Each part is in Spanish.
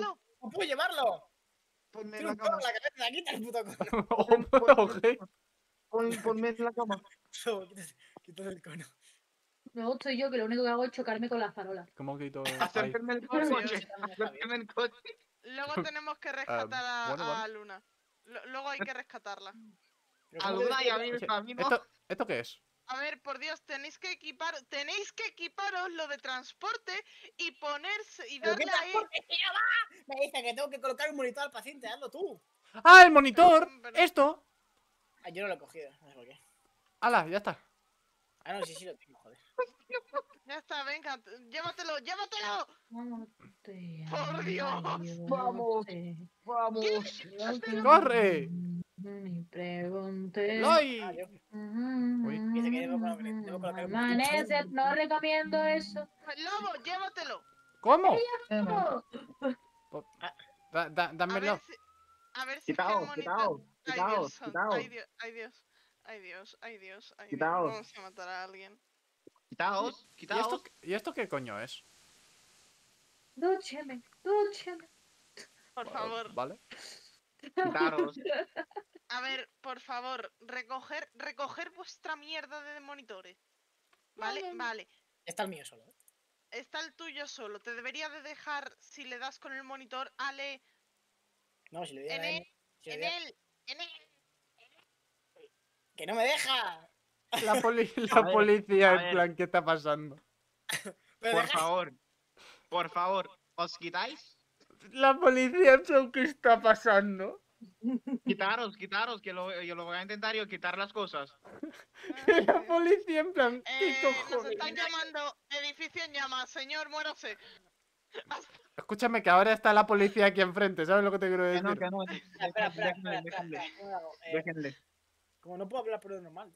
¡No puedo llevarlo! Ponme en la cama. ¡Ponme en la cabeza! ¡Quita el puto cono! Ponme en la cama. No, quítale el cono. No, soy yo que lo único que hago es chocarme con la farola. ¿Cómo quito? Acercarme el coche. Acercarme el coche. Luego tenemos que rescatar a Luna. Luego hay que rescatarla. A Luna y a mí mismo. ¿Esto qué es? A ver, por Dios, tenéis que equiparos lo de transporte y ponerse y darle ahí. Me dice que tengo que colocar un monitor al paciente, hazlo tú. ¡Ah, el monitor! ¡Esto! Ah, yo no lo he cogido, no sé por qué. ¡Hala, ya está! Ah, no, sí lo tengo, joder. Ya está, venga, llévatelo, llévatelo. ¡Por Dios! ¡Vamos! ¡Vamos! ¡Corre! Ni pregunté. Amanece, no recomiendo eso. Lobo, llévatelo. ¿Cómo? Dámelo. A ver si quitaos, quitaos, quitaos. Ay Dios, ay Dios, ay Dios, ay Dios. Vamos a matar a alguien. Quitaos, quitaos. ¿Y esto qué coño es? Dúcheme, dúcheme. Por favor. Vale. Quitaros. A ver, por favor, recoger vuestra mierda de monitores. Vale, vale. Está el mío solo, ¿eh? Está el tuyo solo. Te debería de dejar, si le das con el monitor, Ale. No, si le doy a él. En él. ¡Que no me deja! La policía, en plan, ¿qué está pasando? Por favor. Por favor, ¿os quitáis? La policía, ¿qué está pasando? Quitaros, quitaros, que yo lo voy a intentar yo quitar las cosas. La policía en plan, ¿qué cojones? Nos están llamando, edificio en llamas, señor, muérase. Escúchame que ahora está la policía aquí enfrente, ¿sabes lo que te quiero decir? No, no, déjenle. Como no puedo hablar por lo normal,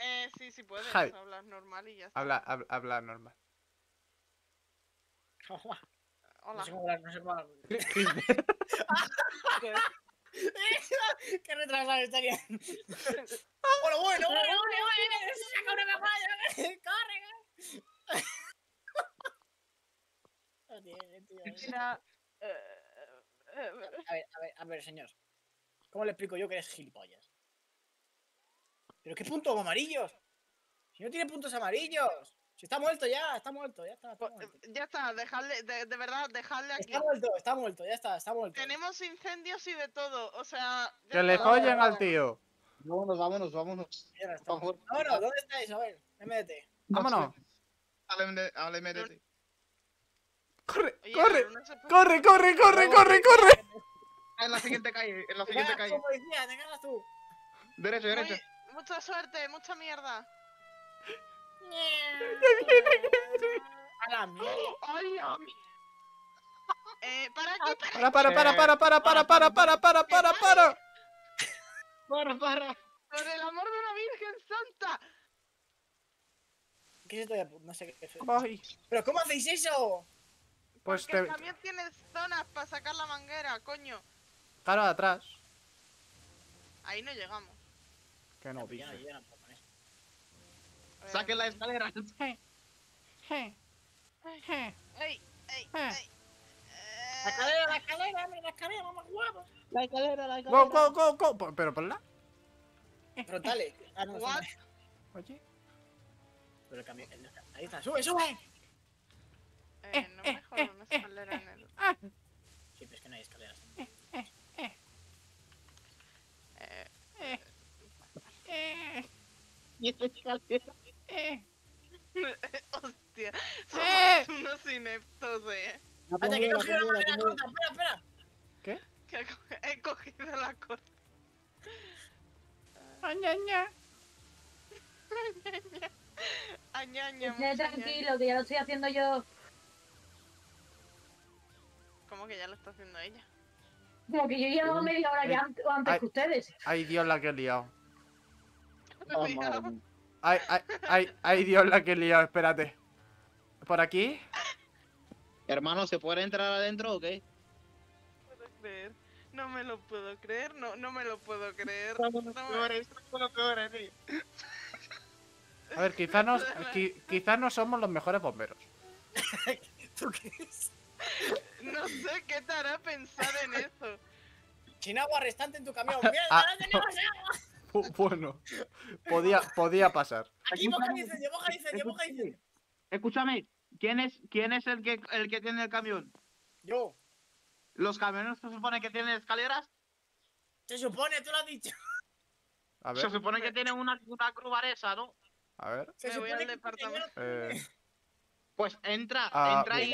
¿eh? Sí, sí puedes, hablas normal y ya está. Habla normal. Hola. No sé cómo hablar, no sé cómo hablar. ¡Qué retrasado está bien! ¡Bueno, bueno! ¡Saca una mejor! ¡Corre! No tiene, tío. A ver, señor. ¿Cómo le explico yo que eres gilipollas? ¿Pero qué puntos amarillos? Si no tiene puntos amarillos. Si está muerto ya, está muerto. Ya está, dejadle, de verdad, dejadle aquí. Está muerto, ya está muerto. Tenemos incendios y de todo, o sea... ¡Que le follen al tío! Vámonos. Vámonos, ¿dónde estáis? A ver, MDT. Vámonos. Al MDT. ¡Corre! En la siguiente calle. ¡Te cagas tú, policía, te cagas tú! Derecho. Mucha suerte, mucha mierda. A la mierda. Para. Por el amor de la Virgen Santa. ¿Qué es esto? No sé qué es eso. Pero ¿cómo hacéis eso? Pues que también tienes zonas para sacar la manguera, coño. Claro, atrás. Ahí no llegamos. Que no dice. ¡Saquen la escalera! ¡Hey! ¡La escalera! ¡Vamos, guapos! ¡La escalera! ¡Go! ¿Pero por la? Frontales. Oye. Pero cambió. Ahí está. ¡Sube! No me jodas una escalera en el... Sí, pero es que no hay escaleras. Y esta escalera... Hostia, somos unos ineptos, Vaya, que he cogido la manguera corta, espera. ¿Qué? Que he cogido la corta. Añaña. Tranquilo, que ya lo estoy haciendo yo. ¿Cómo que ya lo está haciendo ella? Como que yo llevo media hora ya antes que ustedes. Ay, Dios, la que he liado. Ay, Dios, la que he liado, espérate. ¿Por aquí? Hermano, ¿se puede entrar adentro o qué? No me lo puedo creer. Somos los peores, tío. A ver, quizás no somos los mejores bomberos. ¿Tú qué es? No sé qué te hará pensar en eso. Sin agua restante en tu camión. ¡Mierda, no tenemos agua! Bueno, podía pasar. Aquí moja diseño, moja diseño, moja diseño. Escúchame, ¿quién es el que tiene el camión? Yo. ¿Los camiones se supone que tienen escaleras? Se supone, tú lo has dicho. A ver. Se supone que tienen una cruzaresa, ¿no? A ver. Se supone que departamento. Pues entra ahí.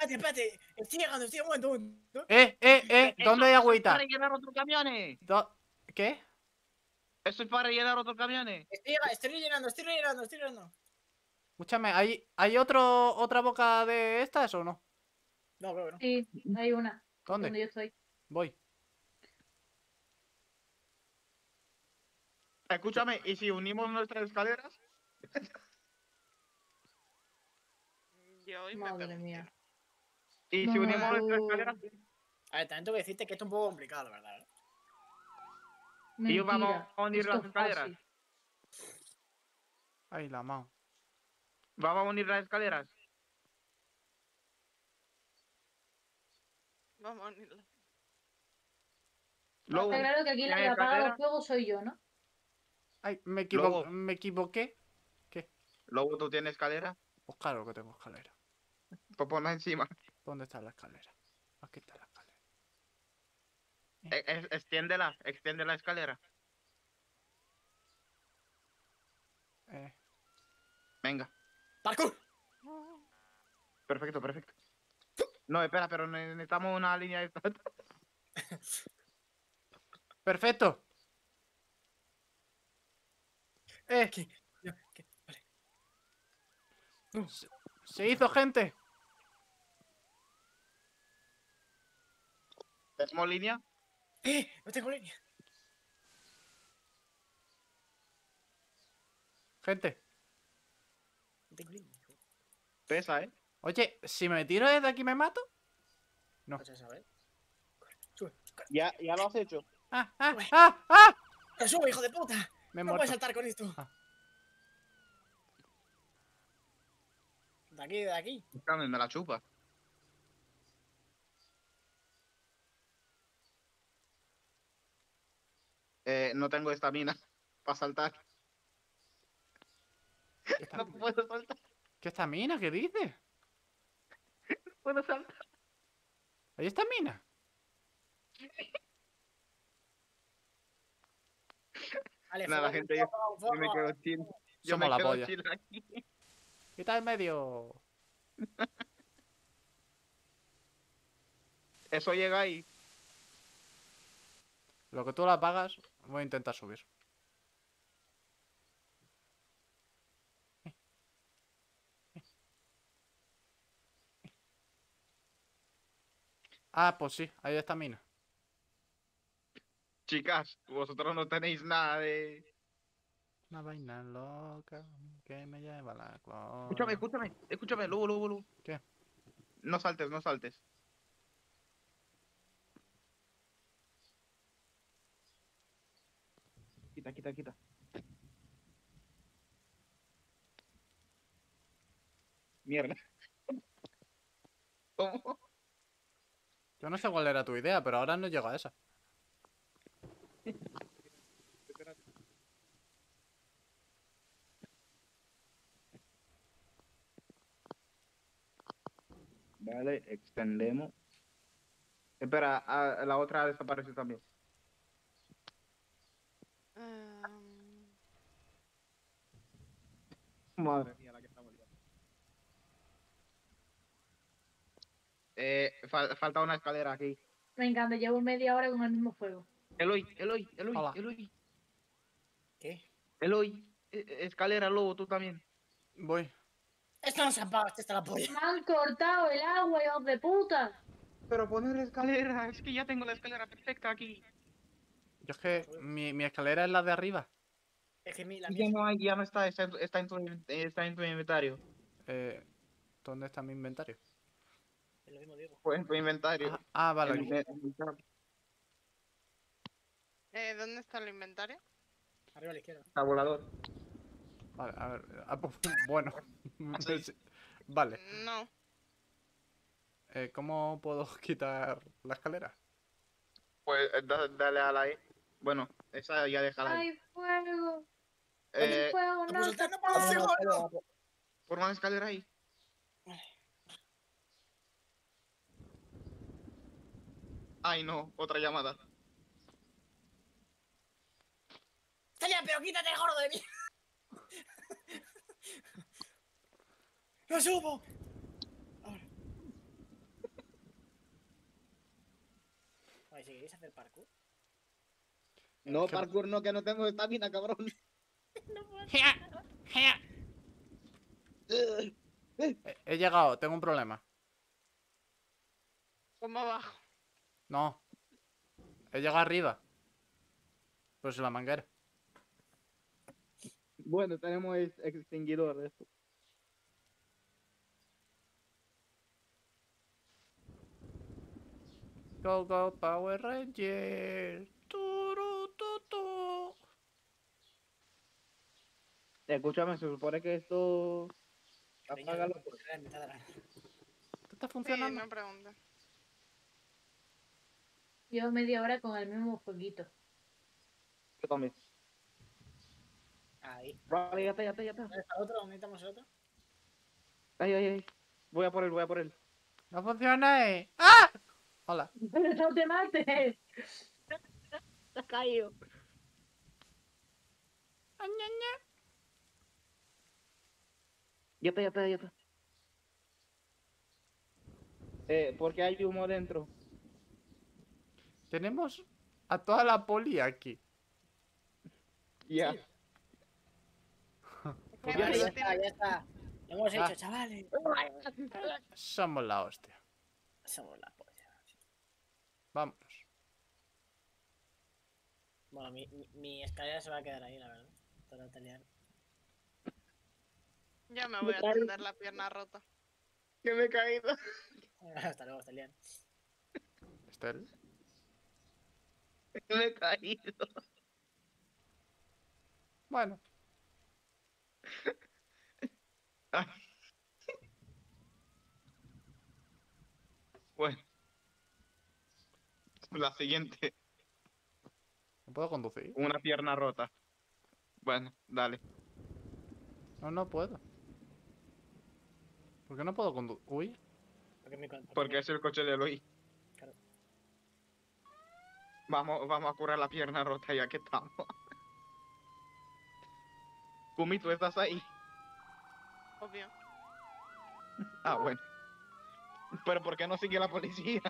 Espérate, estoy llegando, un momento. ¿Dónde hay agüita? Para rellenar otros camiones. ¿Qué? Eso es para rellenar otros camiones. Estoy rellenando. Escúchame, ¿hay otra boca de estas o no? No, creo que no. Sí, hay una. ¿Dónde? Donde yo estoy. Voy. Escúchame, ¿y si unimos nuestras escaleras? Madre mía. Y si unimos nuestras escaleras. A ver, también tengo que decirte que esto es un poco complicado, la verdad. Y vamos a unir las escaleras. Ay, la mano. ¿Vamos a unir las escaleras? Vamos a unirlas. Está claro que aquí la que apaga los fuegos soy yo, ¿no? Ay, me equivoqué. ¿Qué? Lobo, ¿tú tienes escalera? Pues claro que tengo escalera. Pues ponla encima. ¿Dónde está la escalera? Aquí está la escalera. Extiende la escalera. Venga. ¡Parkour! Perfecto. No, espera, pero necesitamos una línea de... Perfecto. ¿Qué? Vale. Se hizo, gente. ¿Tenemos línea? No tengo línea. Gente. No tengo línea. Pesa, ¿eh? Oye, si me tiro desde aquí me mato. No. Ya lo has hecho. ¡Ah! ¡Te subo, hijo de puta! No puedes saltar con esto. De aquí. Me la chupa. No tengo estamina para saltar. No puedo saltar. ¿Qué estamina? ¿Qué dices? No puedo saltar. ¿Hay estamina? Nada, gente, yo me quedo chill. Somos la polla. ¿Qué tal el medio? Eso llega ahí. Lo que tú la apagas, voy a intentar subir. Ah, pues sí, ahí está mina. Chicas, vosotros no tenéis nada de... Una vaina loca que me lleva la clona. Escúchame, Lugo. ¿Qué? No saltes. Quita. Mierda. ¿Cómo? Yo no sé cuál era tu idea, pero ahora no llego a esa. Vale, extendemos. Espera, la otra desapareció también. Madre mía, la que estamos liando. Falta una escalera aquí. Me encanta, llevo media hora con el mismo fuego. Eloy. ¿Qué? Eloy, escalera, Lobo, tú también. Voy. Esto no se apaga, esta está la polla. Me han cortado el agua, hijos de puta. Pero poner escalera, es que ya tengo la escalera perfecta aquí. Yo es que mi escalera es la de arriba. Es que ya no está, está en tu inventario. ¿Dónde está mi inventario? Es lo mismo digo. Pues en tu inventario. Ah, vale. ¿Dónde está el inventario? Arriba a la izquierda. Está volador. Vale, a ver. Bueno. Vale. No. ¿Cómo puedo quitar la escalera? Pues dale a la E. Bueno, esa ya déjala ahí. ¡Ay, fuego! ¡Fuego, no! Pues no puedo hacer nada. Forma una escalera ahí. Vale. Ay, no, otra llamada. Celia, pero quítate el gordo de mí. ¡Lo subo! Ahora. Oye, si queréis hacer parkour. No, parkour no, que no tengo estamina, cabrón. No puedo. He llegado, tengo un problema. ¿Cómo abajo? No. He llegado arriba. Pues la manguera. Bueno, tenemos el extinguidor de esto. Go, go, Power Ranger. Turu, tutu. Escúchame, se supone que esto... Apágalo. ¿Te está funcionando? Sí, no pregunta. Llevo media hora con el mismo jueguito. Yo también. Ahí. Vale, ya está. ¿El otro? ¿Necesitamos el otro? Ahí. Voy a por él. No funciona, eh. ¡Ah! Hola. Pero no te mates. Te has caído. Ya está. ¿Por qué hay humo dentro? Tenemos a toda la poli aquí. Ya. Yeah. Ya está. Lo hemos hecho, chavales. Somos la hostia. Somos la polla. Vámonos. Bueno, mi escalera se va a quedar ahí, la verdad. Para talear. Ya me voy a tender la pierna rota. Que me he caído. Hasta luego, Estelian. ¿Estel? Me he caído. Bueno. Bueno. La siguiente. ¿Me puedo conducir? Una pierna rota. Bueno, dale. No puedo. ¿Por qué no puedo conducir? Uy. Porque es el coche de Eloy. Claro. Vamos a curar la pierna rota ya que estamos. Kumi, ¿tú estás ahí? Obvio. Ah, bueno. Pero ¿por qué no sigue la policía?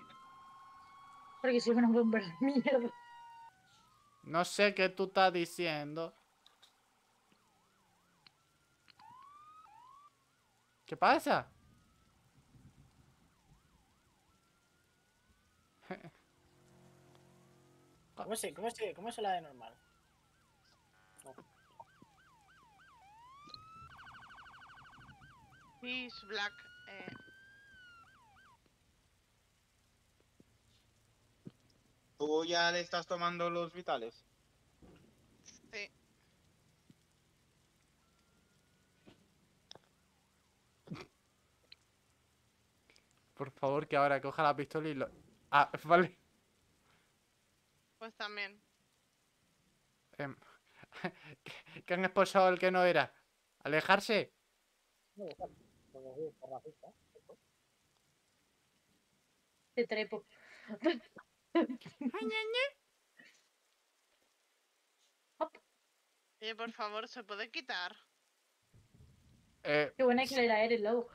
Porque soy una bomba de mierda. No sé qué tú estás diciendo. ¿Qué pasa? ¿Cómo es la de normal? He's black. ¿Tú ya le estás tomando los vitales? Sí. Por favor, que ahora coja la pistola y lo... Ah, vale. Pues también. Que han expulsado al que no era. Alejarse. Te trepo. Oye, por favor, ¿se puede quitar? Qué buena escalera eres, lobo.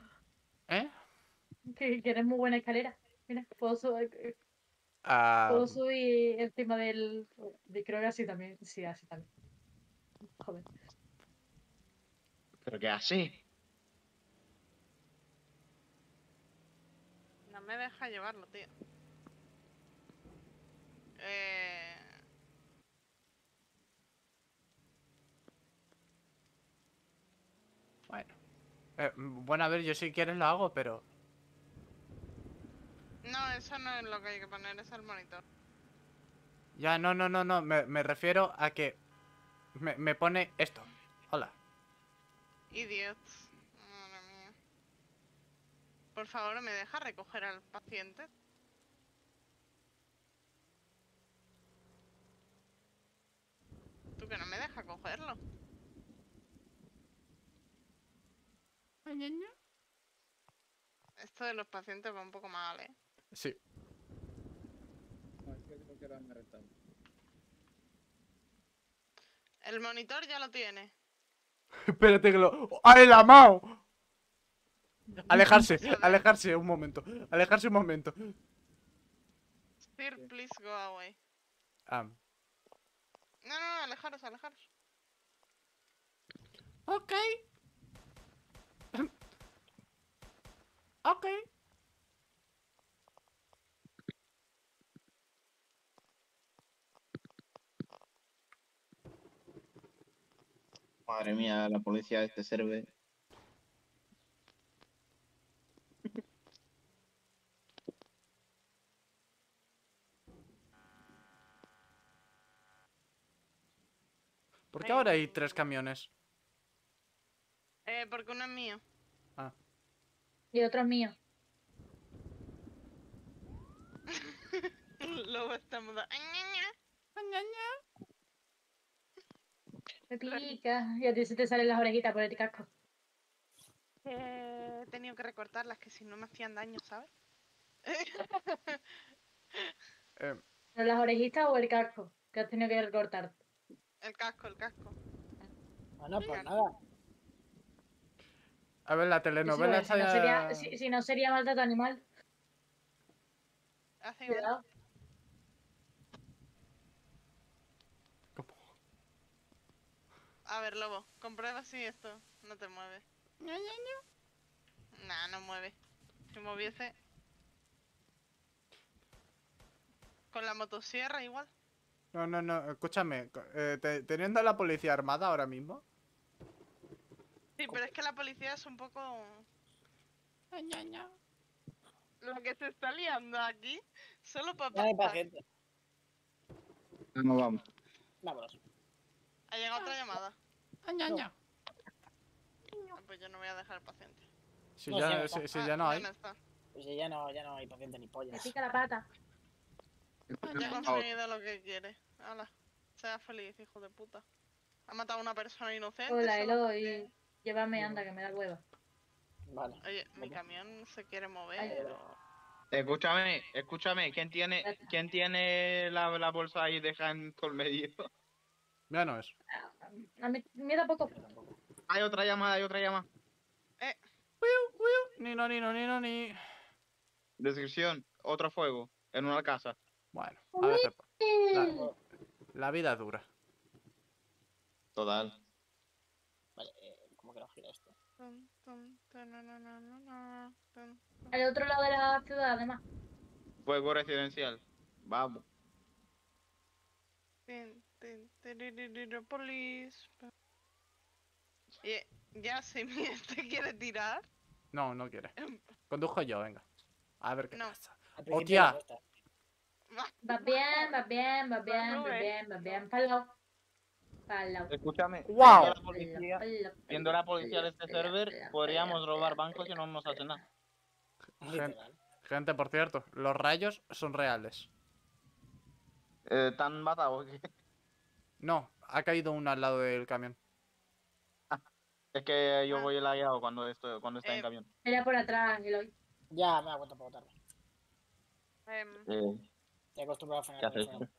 ¿Eh? Que eres muy buena escalera. Mira, puedo subir encima del... Creo que así también. Sí, así también. Joder. Creo que así. No me deja llevarlo, tío. Bueno. Bueno, a ver, yo si quieres lo hago, pero... No, eso no es lo que hay que poner, es el monitor. Ya, no. Me refiero a que... Me pone esto. Hola. Idiot. Madre mía. Por favor, ¿me deja recoger al paciente? Tú que no me deja cogerlo. Esto de los pacientes va un poco mal, ¿eh? Sí. El monitor ya lo tiene. Espérate que lo... ¡Ah, el amao! Alejarse, alejarse un momento. Alejarse un momento. Sir, please go away. No, no, no, alejaros, alejaros. Ok. Ok. Madre mía, la policía este sirve. ¿Por qué ahora hay 3 camiones? Porque uno es mío. Ah. Y otro es mío. Luego está muda. Me pica. Y a ti se te salen las orejitas por el casco. He tenido que recortarlas, que si no me hacían daño, ¿sabes? ¿Pero las orejitas o el casco? Que has tenido que recortar. El casco, el casco. Bueno, pues casco. Nada. A ver, la telenovela está ya... si no sería maltrato animal. Hace igual. A ver, Lobo, comprueba si esto no te mueve. Nah, no mueve. Si moviese... Con la motosierra igual. No, no, no, escúchame, teniendo a la policía armada ahora mismo... Sí, pero es que la policía es un poco... Lo que se está liando aquí, solo para... Dale paciente. No, vamos. Vámonos. Ha llegado otra llamada. No. Ah, pues yo no voy a dejar al paciente. Si ya no hay. Pues si ya no hay paciente ni pollas. Me pica la pata. Ya ha conseguido lo que quiere. Hala, sea feliz, hijo de puta. Ha matado a una persona inocente. Hola, Elo, y llévame, anda, que me da hueva. Vale. Oye, mi camión se quiere mover. Escúchame, escúchame. ¿Quién tiene la bolsa ahí deja en todo el medio? Ya no es. A mí me da poco. Hay otra llamada, hay otra llamada. Nino, nino, nino, ni. Descripción, otro fuego. En una casa. Bueno, a veces la vida es dura. Total. Vale, ¿cómo que no gira esto? Al otro lado de la ciudad, además. Fuego residencial. Vamos. Polis. Ya si mi este quiere tirar. No, no quiere. Condujo yo, venga. A ver qué pasa. ¡Hostia! Va bien, va bien, va bien, va bien, va bien. Palo. Palo. Escúchame. ¡Wow! Viendo la policía de este server, podríamos robar bancos y no vamos a hacer nada. Gente, por cierto, los rayos son reales. ¿Tan matado? No, ha caído uno al lado del camión. Es que yo voy el aliado cuando está en camión. Era por atrás, Eloy. Ya, me da cuenta poco tarde. Te acostumbrado a frenar.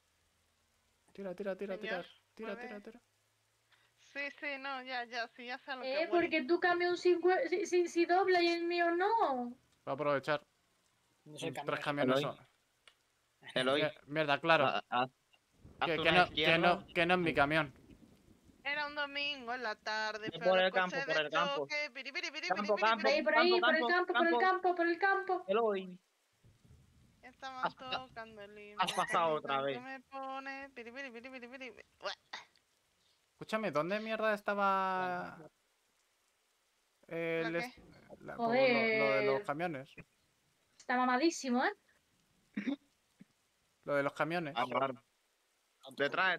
Tira. Sí, no, ya, sí, ya sé lo que... porque tu camión si dobla y el mío no. Va a aprovechar. No sé, 3 camiones son. Mierda, claro. Que no es mi camión. Era un domingo en la tarde. Por el campo, por el campo. Por el campo. Eloy. Estaban tocando el himno. Has pasado otra vez. Me pone... Escúchame, ¿dónde mierda estaba lo de los camiones? Estaba malísimo, ¿eh? Lo de los camiones. Detrás.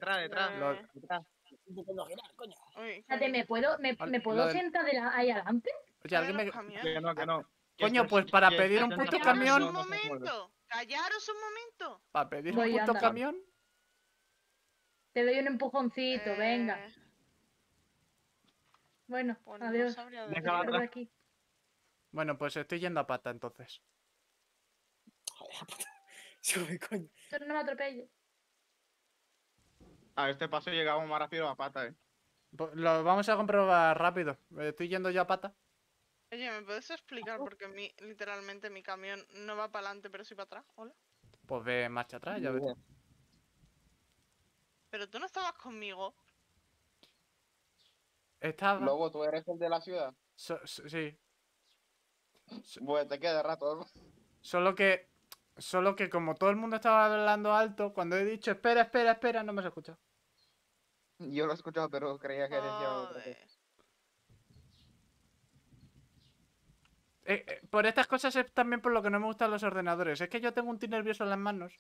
Uy, ¿me puedo sentar ahí adelante? Oye, alguien me... Que no. Coño, pues para pedir un puto camión. Un momento, callaros un momento. Para pedir un puto camión. Te doy un empujoncito, venga. Bueno, adiós. Aquí. Bueno, pues estoy yendo a pata entonces. Joder, la puta. Sube, coño. Pero no me atropello. A este paso llegamos más rápido a pata, eh. Lo vamos a comprobar rápido. Estoy yendo yo a pata. Oye, ¿me puedes explicar por qué literalmente mi camión no va para adelante, pero sí para atrás? Hola. Pues ve marcha atrás, ya ves. Pero tú no estabas conmigo. Estaba. Luego, ¿tú eres el de la ciudad? Sí. Bueno, te queda rato, ¿no? Solo que como todo el mundo estaba hablando alto, cuando he dicho espera, espera, espera, no me has escuchado. Yo lo he escuchado, pero creía que decía otra cosa. Por estas cosas es también por lo que no me gustan los ordenadores. Es que yo tengo un ti nervioso en las manos.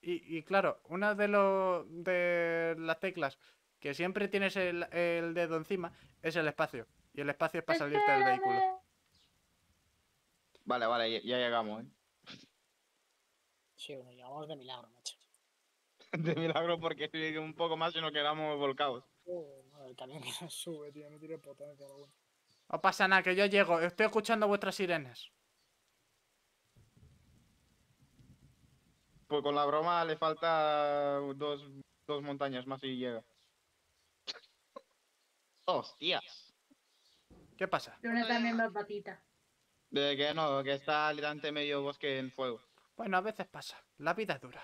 Y claro, una de las teclas que siempre tienes el dedo encima es el espacio. Y el espacio es para salirte del vehículo. Vale, vale, ya llegamos, ¿eh? Sí, bueno, llegamos de milagro, macho. De milagro porque si un poco más y nos quedamos volcados. No, el camión que no sube, tío, no tiene potencia. No pasa nada, que yo llego. Estoy escuchando vuestras sirenas. Pues con la broma le falta dos montañas más y llega. ¡Hostias! ¿Qué pasa? Luna también más patita. De que no, que está delante medio bosque en fuego. Bueno, a veces pasa. La vida es dura.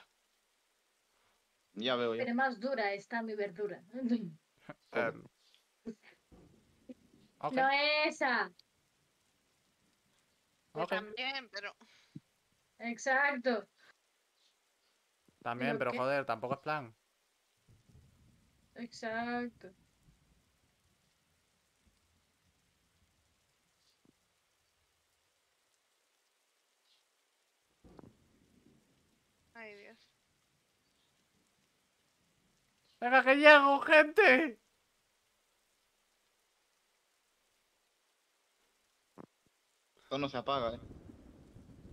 Ya veo yo. Pero más dura está mi verdura. Okay. No esa. Okay. También, pero... Exacto. También, pero joder, tampoco es plan. Exacto. Ay, Dios. ¡Venga, que llego, gente! Esto no se apaga, eh.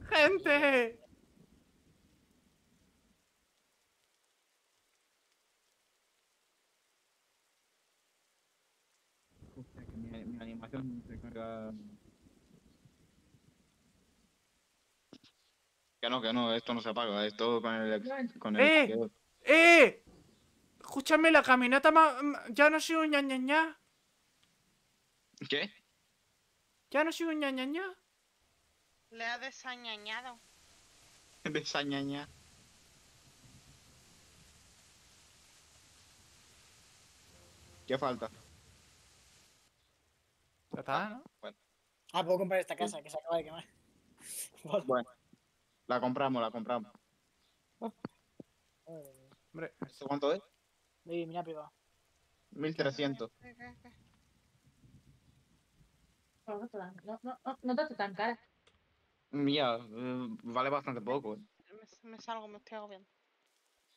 ¡Gente! Hostia, que mi animación se carga... que no, esto no se apaga, esto con el... ¡Eh! Escúchame, la caminata ya no soy un ña, ña, ña. ¿Qué? Ya no soy un ña, ña, ña. Le ha desañañado. Desañaña. ¿Qué falta? Ya está, ¿no? Bueno. Ah, puedo comprar esta casa, que se acaba de quemar. Bueno. La compramos, la compramos. Hombre, ¿esto cuánto es? Sí, mira, piba. 1300. No te hace tan cara. Mira, vale bastante poco. Me salgo, me estoy agobiando.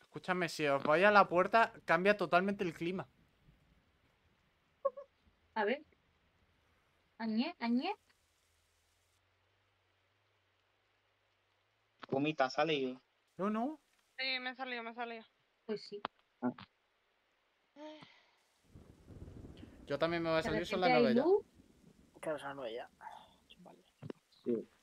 Escúchame, si os vais a la puerta, cambia totalmente el clima. A ver. Añé, añé. Comita, sale yo. No, no. Sí, me he salido, me he salido. Pues sí. Ah. Yo también me voy a salir, son las 9 ya. Claro, son las 9 ya. Vale. Sí.